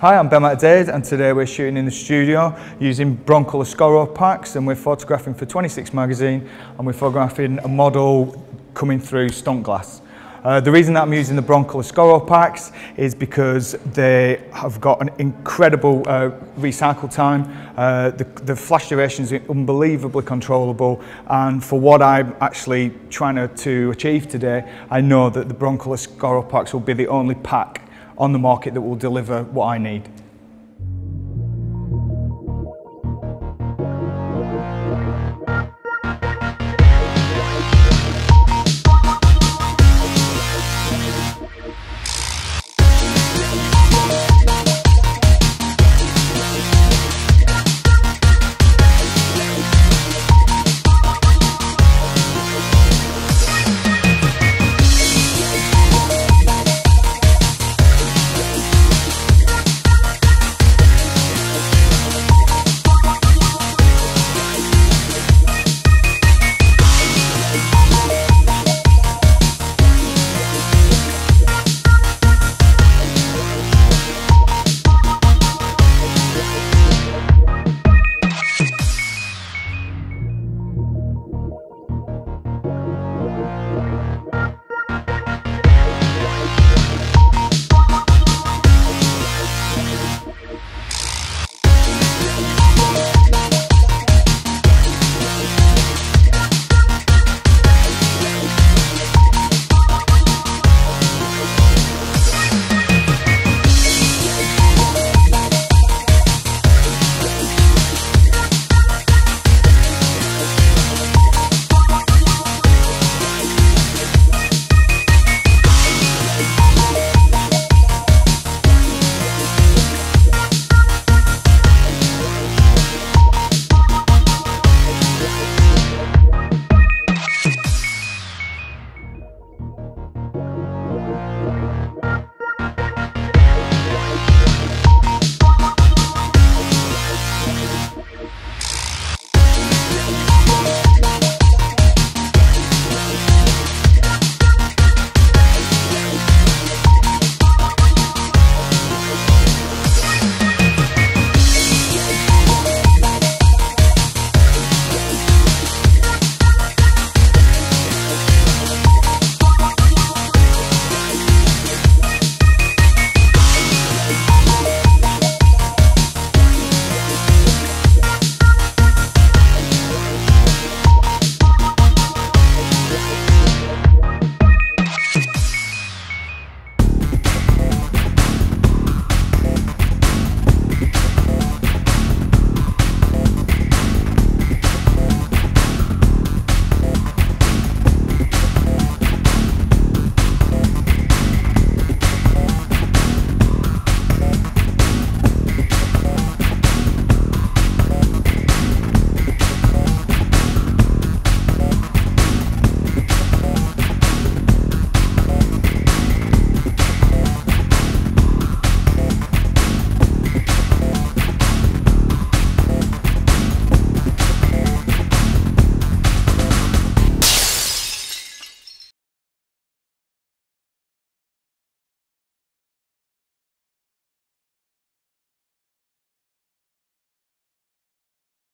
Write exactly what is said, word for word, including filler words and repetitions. Hi, I'm Ben McDade and today we're shooting in the studio using Broncolor Scoro packs, and we're photographing for twenty-six magazine, and we're photographing a model coming through stunt glass. Uh, the reason that I'm using the Broncolor Scoro packs is because they have got an incredible uh, recycle time. Uh, the, the flash duration is unbelievably controllable, and for what I'm actually trying to, to achieve today, I know that the Broncolor Scoro packs will be the only pack on the market that will deliver what I need.